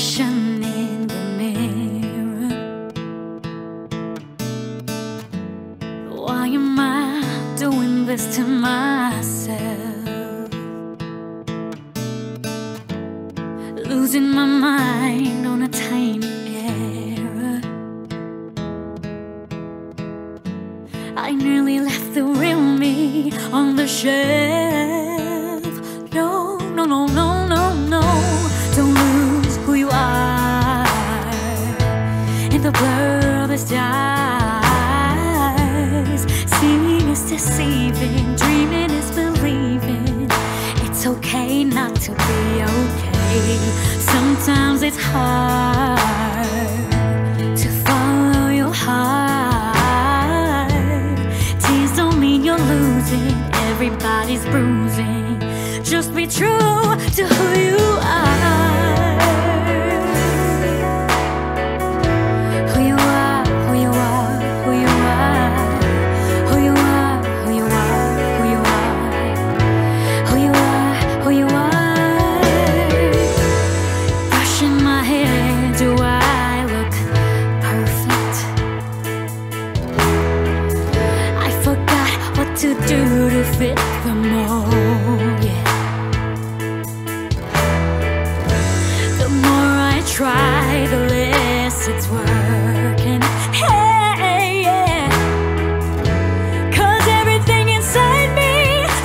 reflection in the mirror. Why am I doing this to myself? Losing my mind on a tiny error. I nearly left the real me on the shelf. No, no, no, no, no, no. Don't lose who you are in the blur of the stars. Seeing is deceiving, dreaming is believing. It's okay not to be okay. Sometimes it's hard to follow your heart. Tears don't mean you're losing, everybody's bruising. Just be true to who you are. To do to fit the mold, yeah. The more I try, the less it's working. Hey, yeah. 'Cause everything inside me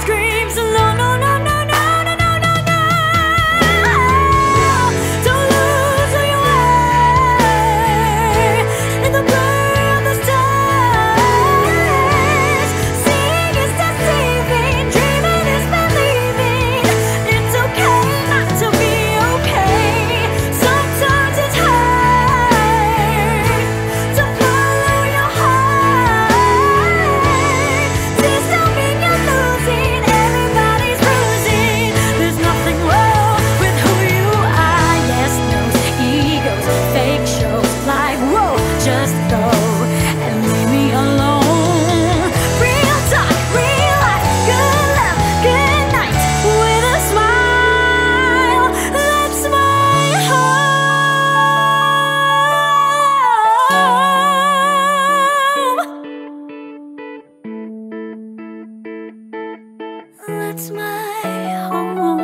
screams alone. No, no, no, no, no, no, no, no. Don't lose who you are in the blood. That's my home.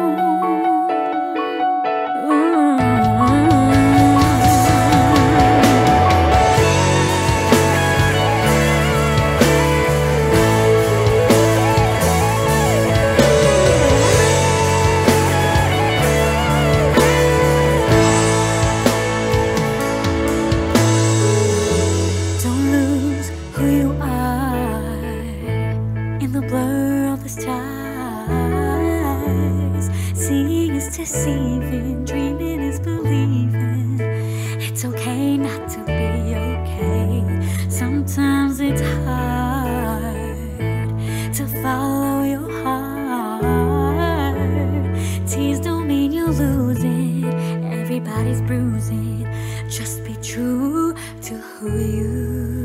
Don't lose who you are in the blur of the stars. Seeing is deceiving, dreaming is believing. It's okay not to be okay. Sometimes it's hard to follow your heart. Tears don't mean you're losing, everybody's bruising. Just be true to who you are.